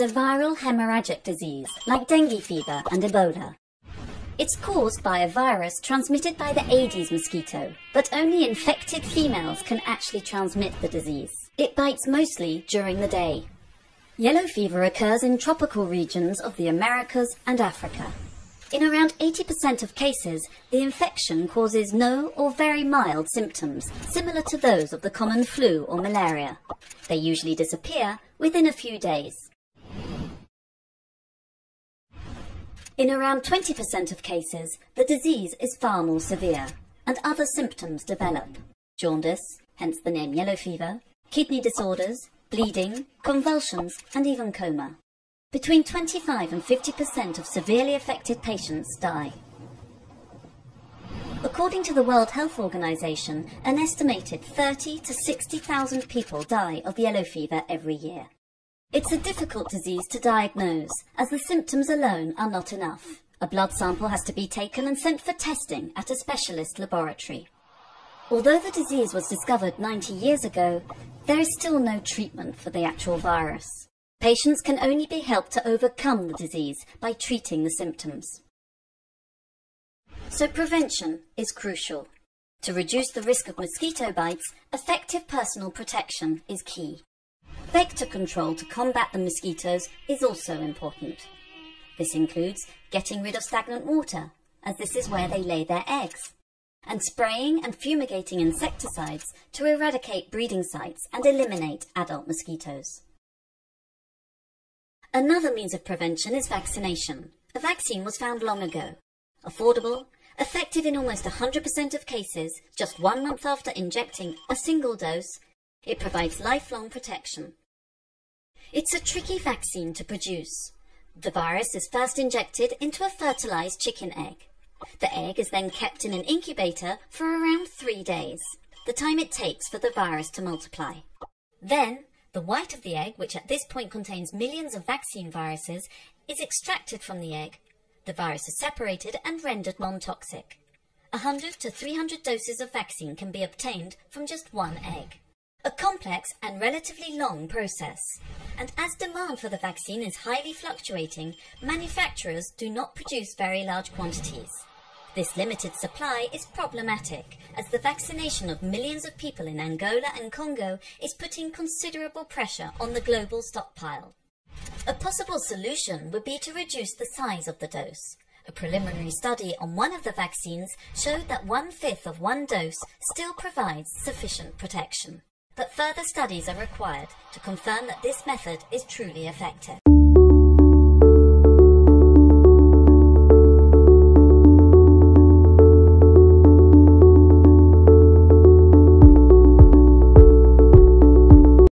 is a viral hemorrhagic disease like dengue fever and Ebola. It's caused by a virus transmitted by the Aedes mosquito, but only infected females can actually transmit the disease. It bites mostly during the day. Yellow fever occurs in tropical regions of the Americas and Africa. In around 80% of cases, the infection causes no or very mild symptoms, similar to those of the common flu or malaria. They usually disappear within a few days. In around 20% of cases, the disease is far more severe, and other symptoms develop. Jaundice, hence the name yellow fever, kidney disorders, bleeding, convulsions, and even coma. Between 25 and 50% of severely affected patients die. According to the World Health Organization, an estimated 30,000 to 60,000 people die of yellow fever every year. It's a difficult disease to diagnose, as the symptoms alone are not enough. A blood sample has to be taken and sent for testing at a specialist laboratory. Although the disease was discovered 90 years ago, there is still no treatment for the actual virus. Patients can only be helped to overcome the disease by treating the symptoms. So prevention is crucial. To reduce the risk of mosquito bites, effective personal protection is key. Vector control to combat the mosquitoes is also important. This includes getting rid of stagnant water, as this is where they lay their eggs, and spraying and fumigating insecticides to eradicate breeding sites and eliminate adult mosquitoes. Another means of prevention is vaccination. A vaccine was found long ago. Affordable, effective in almost 100% of cases, just 1 month after injecting a single dose, it provides lifelong protection. It's a tricky vaccine to produce. The virus is first injected into a fertilized chicken egg. The egg is then kept in an incubator for around 3 days, the time it takes for the virus to multiply. Then, the white of the egg, which at this point contains millions of vaccine viruses, is extracted from the egg. The virus is separated and rendered non-toxic. 100 to 300 doses of vaccine can be obtained from just one egg. A complex and relatively long process. And as demand for the vaccine is highly fluctuating, manufacturers do not produce very large quantities. This limited supply is problematic, as the vaccination of millions of people in Angola and Congo is putting considerable pressure on the global stockpile. A possible solution would be to reduce the size of the dose. A preliminary study on one of the vaccines showed that 1/5 of one dose still provides sufficient protection. But further studies are required to confirm that this method is truly effective.